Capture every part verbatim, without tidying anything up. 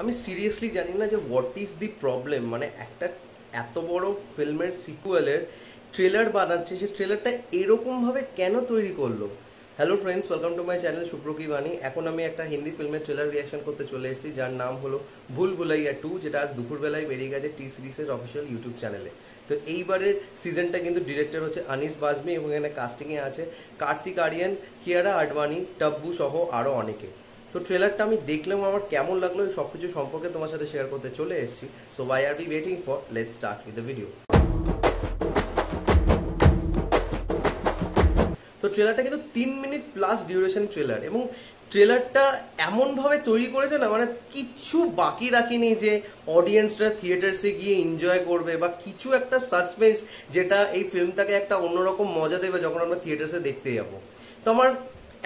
আমি সিরিয়াসলি জানি না যে হোয়াট ইজ দি প্রবলেম, মানে একটা এত বড় ফিল্মের সিকুয়েলের ট্রেলার বানাচ্ছে, সে ট্রেলারটা এরকমভাবে কেন তৈরি করলো। Hello friends, welcome to my channel শুভ্র কিবানি। এখন আমি একটা হিন্দি ফিল্মের ট্রেলার রিয়াকশন করতে চলে এসেছি যার নাম হলো ভুল ভুলাইয়া টু, যেটা আজ দুপুরবেলায় বেরিয়ে গেছে টি সিরিজের অফিসিয়াল ইউটিউব চ্যানেলে। তো এইবারের সিজনটা কিন্তু ডিরেক্টর হচ্ছে আনিস বাজমি এবং এখানে কাস্টিংয়ে আছে কার্তিক আরিয়ান, কিয়ারা আডবাণী, টাব্বু সহ আরও অনেকে। তো ট্রেলারটা আমি দেখলাম, আমার কেমন লাগলো সব কিছু সম্পর্কে তোমার সাথে শেয়ার করতে চলে এসেছি। So why are we waiting for, let's start with the video. তো ট্রেলারটা কিন্তু তিন মিনিট প্লাস ডিউরেশন ট্রেলার, এবং ট্রেলারটা এমনভাবে তৈরি করেছে না, মানে কিছু বাকি রাখিনি যে অডিয়েন্সরা থিয়েটার্সে গিয়ে এনজয় করবে, বা কিছু একটা সাসপেন্স যেটা এই ফিল্মটাকে একটা অন্যরকম মজা দেবে যখন আমরা থিয়েটার্সে দেখতে যাবো। তো আমার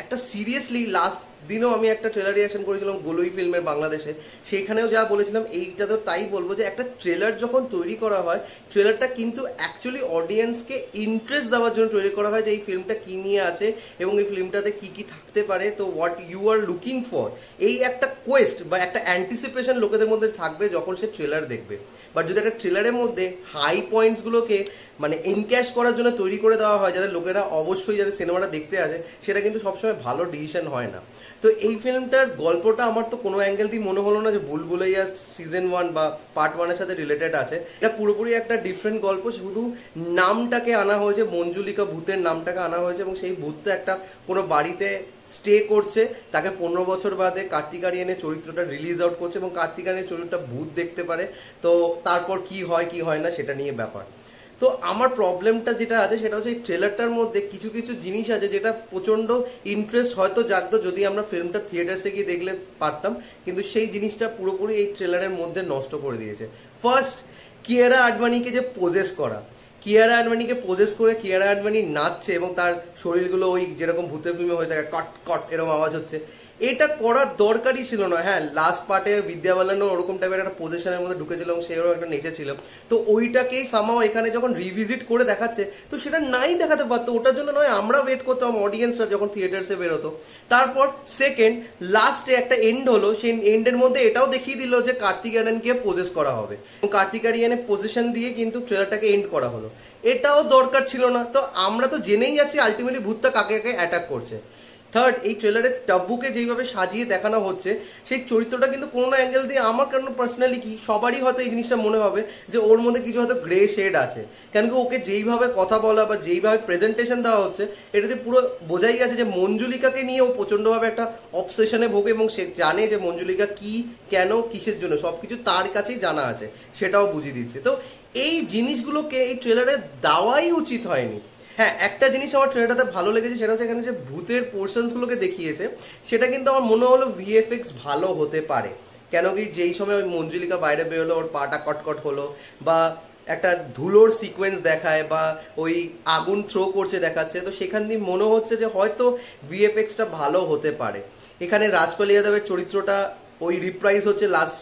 একটা সিরিয়াসলি লাস্ট দিনেও আমি একটা ট্রেলার রিয়াকশন করেছিলাম গোলই ফিল্মের বাংলাদেশে, সেইখানেও যা বলেছিলাম এইটা তো তাই বলবো যে একটা ট্রেলার যখন তৈরি করা হয়, ট্রেলারটা কিন্তু অ্যাকচুয়ালি অডিয়েন্সকে ইন্টারেস্ট দেওয়ার জন্য তৈরি করা হয় যে এই ফিল্মটা কী নিয়ে আছে এবং এই ফিল্মটাতে কী কী থাকতে পারে। তো what you are looking for, এই একটা কোয়েস্ট বা একটা অ্যান্টিসিপেশন লোকেদের মধ্যে থাকবে যখন সে ট্রেলার দেখবে। বাট যদি একটা ট্রেলারের মধ্যে হাই পয়েন্টসগুলোকে মানে এনক্যাশ করার জন্য তৈরি করে দেওয়া হয় যাতে লোকেরা অবশ্যই যাদের সিনেমাটা দেখতে আসে, সেটা কিন্তু সবসময় ভালো ডিসিশন হয় না। তো এই ফিল্মটার গল্পটা আমার তো কোনো অ্যাঙ্গেল দিয়ে মনে হলো না যে ভুল ভুলাইয়া সিজন ওয়ান বা পার্ট ওয়ানের সাথে রিলেটেড আছে। এটা পুরোপুরি একটা ডিফারেন্ট গল্প, শুধু নামটাকে আনা হয়েছে, মঞ্জুলিকা ভূতের নামটাকে আনা হয়েছে, এবং সেই ভূতটা একটা কোনো বাড়িতে স্টে করছে, তাকে পনেরো বছর বাদে কার্তিক আরিয়ানের চরিত্রটা রিলিজ আউট করছে এবং কার্তিক আরিয়ানের চরিত্রটা ভূত দেখতে পারে। তো তারপর কি হয় কি হয় না সেটা নিয়ে ব্যাপার। তো আমার প্রবলেমটা যেটা আছে সেটা হচ্ছে এই ট্রেলারটার মধ্যে কিছু কিছু জিনিস আছে যেটা প্রচণ্ড ইন্টারেস্ট হয়তো জাগতো যদি আমরা ফিল্মটা থিয়েটার্সে গিয়ে দেখলে পারতাম, কিন্তু সেই জিনিসটা পুরোপুরি এই ট্রেলারের মধ্যে নষ্ট করে দিয়েছে। ফার্স্ট, কিয়ারা আডবাণীকে যে পজেস করা, কিয়ারা আডবাণীকে পজেস করে কিয়ারা আডবাণী নাচছে এবং তার শরীরগুলো ওই যেরকম ভূতের ফিল্মে হয়ে থাকে কট কট এরকম আওয়াজ হচ্ছে, এটা করার দরকারই ছিল না। হ্যাঁ, লাস্ট পার্টে বিদ্যা বালানো ওরকম টাইপের একটা পজিশনের মধ্যে ঢুকেছিল এবং সেও একটা নেচেছিল, তো ওইটাকেই সামাও এখানে যখন রিভিজিট করে দেখাচ্ছে তো সেটা নাই দেখাতে পারতো। ওটার জন্য নয় আমরা ওয়েট করতাম অডিয়েন্সরা যখন থিয়েটার্সে বেরোতো। তারপর সেকেন্ড, লাস্টে একটা এন্ড হলো, সেই এন্ডের মধ্যে এটাও দেখিয়ে দিল যে কার্তিক আরিয়ানকে পজেস করা হবে এবং কার্তিক আরিয়ানের পজিশন দিয়ে কিন্তু ট্রেলারটাকে এন্ড করা হলো, এটাও দরকার ছিল না। তো আমরা তো জেনেই যাচ্ছি আলটিমেটলি ভূতটা কাকে কাকে অ্যাটাক করছে। থার্ড, এই ট্রেলারে টাব্বুকে যেইভাবে সাজিয়ে দেখানো হচ্ছে সেই চরিত্রটা কিন্তু কোনো না অ্যাঙ্গেল দিয়ে আমার কেন পার্সোনালি কি সবারই হয়তো এই জিনিসটা মনে হবে যে ওর মধ্যে কিছু হয়তো গ্রে শেড আছে, কেন কি ওকে যেইভাবে কথা বলা বা যেইভাবে প্রেজেন্টেশন দেওয়া হচ্ছে এটাতে পুরো বোঝাই গেছে যে মঞ্জুলিকাকে নিয়ে ও প্রচণ্ডভাবে একটা অবসেশনে ভোগে এবং সে জানে যে মঞ্জুলিকা কি কেন কিসের জন্য সব কিছু তার কাছেই জানা আছে, সেটাও বুঝিয়ে দিচ্ছে। তো এই জিনিসগুলোকে এই ট্রেলারে দেওয়াই উচিত হয়নি। হ্যাঁ, একটা জিনিস আমার ট্রেলারটাতে ভালো লেগেছে সেটা হচ্ছে এখানে যে ভূতের পোর্শনসগুলোকে দেখিয়েছে সেটা কিন্তু আমার মনে হলো ভিএফএক্স ভালো হতে পারে, কেন কি যেই সময় ওই মঞ্জুলিকা বাইরে বেরোলো ওর পাটা কটকট হলো, বা একটা ধুলোর সিকোয়েন্স দেখায়, বা ওই আগুন থ্রো করছে দেখাচ্ছে, তো সেখান দিয়ে মনে হচ্ছে যে হয়তো ভিএফএক্সটা ভালো হতে পারে। এখানে রাজপাল যাদবের চরিত্রটা ওই রিপ্রাইজ হচ্ছে লাস্ট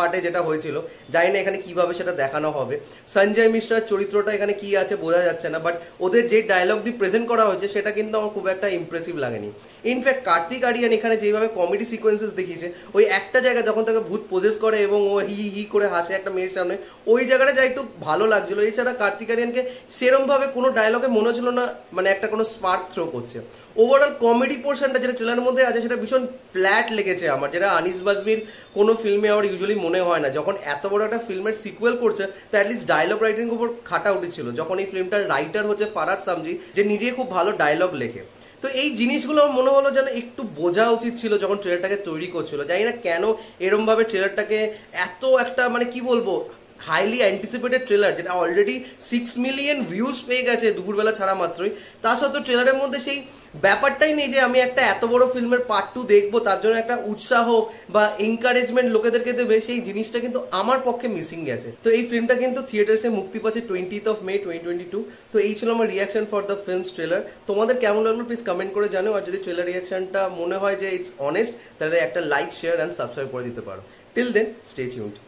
পার্টে যেটা হয়েছিল, জানি না এখানে কিভাবে সেটা দেখানো হবে। সঞ্জয় মিশ্রার চরিত্রটা এখানে কি আছে বোঝা যাচ্ছে না, বাট ওদের যে ডায়লগ দিয়ে প্রেজেন্ট করা হয়েছে সেটা কিন্তু আমার খুব একটা ইমপ্রেসিভ লাগেনি। ইনফ্যাক্ট কার্তিক আরিয়ান এখানে যেভাবে কমেডি সিকোয়েন্সেস দেখিয়েছে, ওই একটা জায়গা যখন তাকে ভূত পজেস করে এবং ও হি হি করে হাসে একটা মেয়ের সামনে, ওই জায়গাটা যা একটু ভালো লাগছিল। এছাড়া কার্তিক আরিয়ানকে সেরমভাবে কোনো ডায়লগে মনে হচ্ছিল না মানে একটা কোনো স্পার্ক থ্রো করছে। ওভারঅল কমেডি পোর্শনটা যেটা ট্রেলারের মধ্যে আছে সেটা ভীষণ ফ্ল্যাট লেগেছে আমার, যেটা আনিস বাজমির কোনো ফিল্মে আমার ইউজুয়ালি মনে হয় না। যখন এত বড় একটা ফিল্মের সিকুয়েল করছে তো অ্যাটলিস্ট ডায়লগ রাইটিং উপর খাটা উঠেছিল, যখন এই ফিল্মটার রাইটার হচ্ছে ফারাদ সামজি যে নিজেই খুব ভালো ডায়লগ লেখে। তো এই জিনিসগুলো আমার মনে হলো যেন একটু বোঝা উচিত ছিল যখন ট্রেলারটাকে তৈরি করছিল। জানি না কেন এরমভাবে ট্রেলারটাকে এত একটা মানে কি বলবো হাইলি অ্যান্টিসিপেটেড ট্রেলার যেটা অলরেডি সিক্স মিলিয়ন ভিউজ পেয়ে গেছে দুপুরবেলা ছাড়া মাত্রই, তা সত্ত্বেও ট্রেলারের মধ্যে সেই ব্যাপারটাই নেই যে আমি একটা এত বড় ফিল্মের পার্ট টু দেখবো তার জন্য একটা উৎসাহ বা এনকারেজমেন্ট লোকেদেরকে দেবে, সেই জিনিসটা কিন্তু আমার পক্ষে মিসিং গেছে। তো এই ফিল্মটা কিন্তু থিয়েটার্সে মুক্তি পাচ্ছে twentieth of May twenty twenty two. তো এই ছিল আমার reaction for the film's trailer. তোমাদের কেমন লাগলো প্লিজ কমেন্ট করে জানো, আর যদি ট্রেলার রিয়াকশনটা মনে হয় যে ইটস অনেস্ট তাহলে একটা লাইক শেয়ার অ্যান্ড সাবস্ক্রাইব করে দিতে পারো। Till then stay tuned.